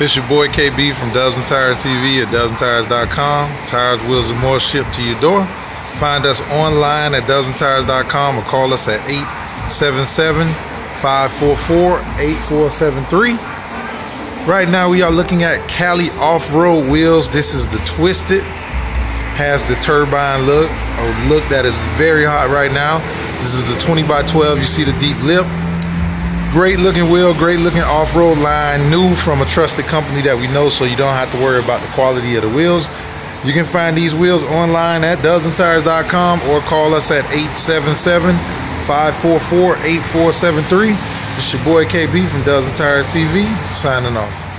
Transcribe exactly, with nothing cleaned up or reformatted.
It's your boy K B from Dubs and Tires T V at dubs and tires dot com. Tires, wheels, and more shipped to your door. Find us online at dubs and tires dot com or call us at eight seven seven, five four four, eight four seven three. Right now we are looking at Cali Offroad wheels. This is the Twisted. Has the turbine look, a look that is very hot right now. This is the twenty by twelve. You see the deep lip. Great looking wheel, great looking off-road line, new from a trusted company that we know, so you don't have to worry about the quality of the wheels. You can find these wheels online at dubs and tires dot com or call us at eight seven seven, five four four, eight four seven three. It's your boy K B from Dubs and Tires T V, signing off.